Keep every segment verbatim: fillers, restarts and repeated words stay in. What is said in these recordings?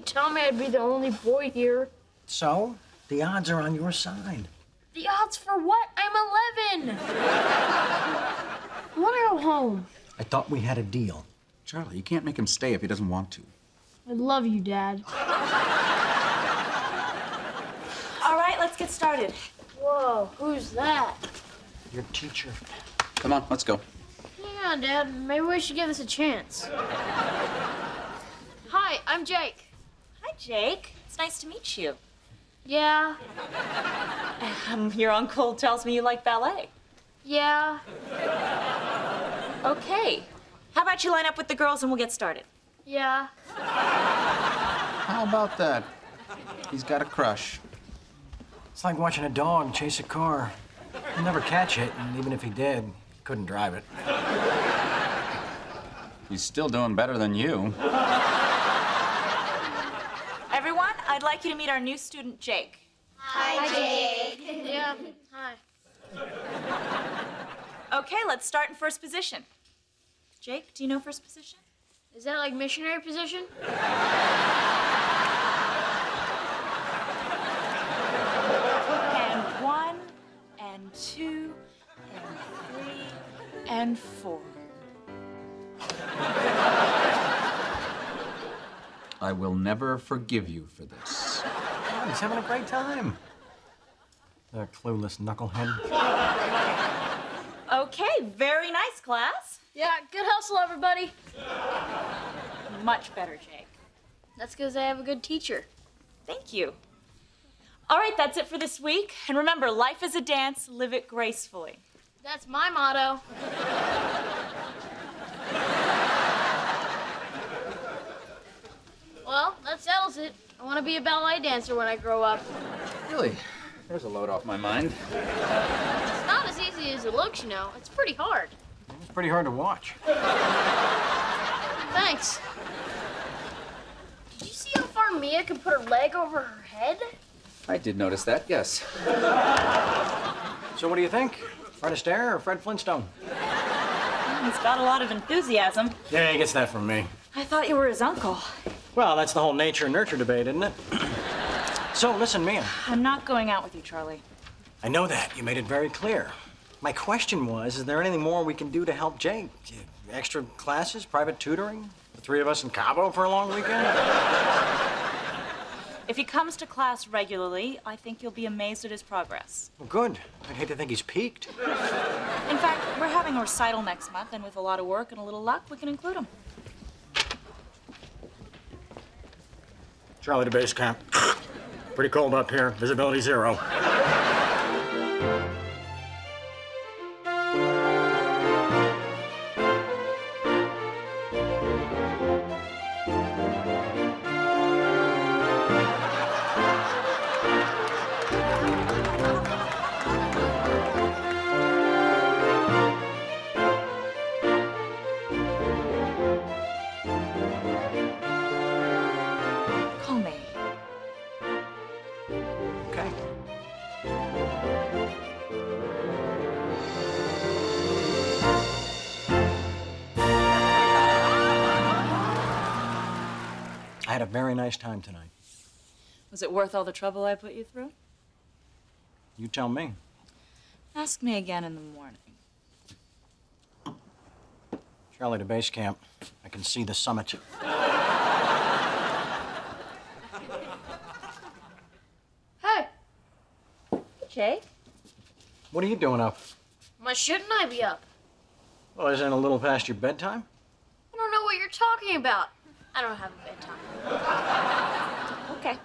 didn't tell me I'd be the only boy here. So, the odds are on your side. The odds for what? I'm eleven. I want to go home. I thought we had a deal. Charlie, you can't make him stay if he doesn't want to. I love you, Dad. All right, let's get started. Whoa, who's that? Your teacher. Come on, let's go. Hang on, Dad. Maybe we should give this a chance. Hi, I'm Jake. Hi, Jake. It's nice to meet you. Yeah. Um, your uncle tells me you like ballet. Yeah. Okay. How about you line up with the girls and we'll get started? Yeah. How about that? He's got a crush. It's like watching a dog chase a car. He'll never catch it, and even if he did, he couldn't drive it. He's still doing better than you. Everyone, I'd like you to meet our new student, Jake. Hi, Jake. Yeah, hi. Okay, let's start in first position. Jake, do you know first position? Is that like missionary position? And one, and two, and three, and four. I will never forgive you for this. Oh, he's having a great time. That clueless knucklehead. Okay, very nice, class. Yeah, good hustle, everybody. Much better, Jake. That's because I have a good teacher. Thank you. All right, that's it for this week. And remember, life is a dance, live it gracefully. That's my motto. Well, that settles it. I want to be a ballet dancer when I grow up. Really? There's a load off my mind. It's not as easy as it looks, you know. It's pretty hard. It's pretty hard to watch. Thanks. Did you see how far Mia could put her leg over her head? I did notice that, yes. So what do you think? Fred Astaire or Fred Flintstone? He's got a lot of enthusiasm. Yeah, he gets that from me. I thought you were his uncle. Well, that's the whole nature and nurture debate, isn't it? So, listen, Mia. I'm not going out with you, Charlie. I know that. You made it very clear. My question was, is there anything more we can do to help Jake? Extra classes, private tutoring? The three of us in Cabo for a long weekend? If he comes to class regularly, I think you'll be amazed at his progress. Well, good. I'd hate to think he's peaked. In fact, we're having a recital next month, and with a lot of work and a little luck, we can include him. Charlie to base camp. Pretty cold up here. Visibility zero. I had a very nice time tonight. Was it worth all the trouble I put you through? You tell me. Ask me again in the morning. Charlie to base camp. I can see the summit. Hey. Jake? What are you doing up? Why shouldn't I be up? Well, isn't it a little past your bedtime? I don't know what you're talking about. I don't have a bedtime. Okay.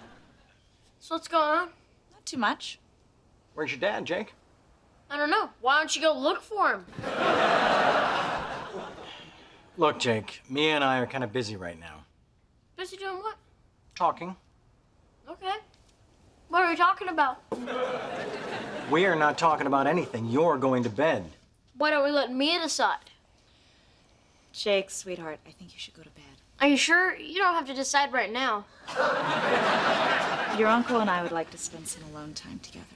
So what's going on? Not too much. Where's your dad, Jake? I don't know. Why don't you go look for him? Look, Jake, Mia and I are kind of busy right now. Busy doing what? Talking. Okay. What are we talking about? We are not talking about anything. You're going to bed. Why don't we let Mia decide? Jake, sweetheart, I think you should go to bed. Are you sure? You don't have to decide right now. Your uncle and I would like to spend some alone time together.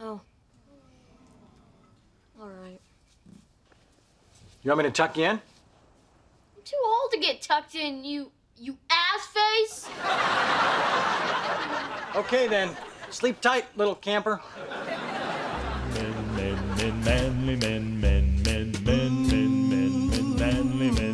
Oh. All right. You want me to tuck you in? I'm too old to get tucked in, you... you ass. ass face? Okay, then. Sleep tight, little camper. Men, men, men, manly men, men, men, men, men, men, manly men.